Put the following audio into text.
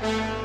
Oh,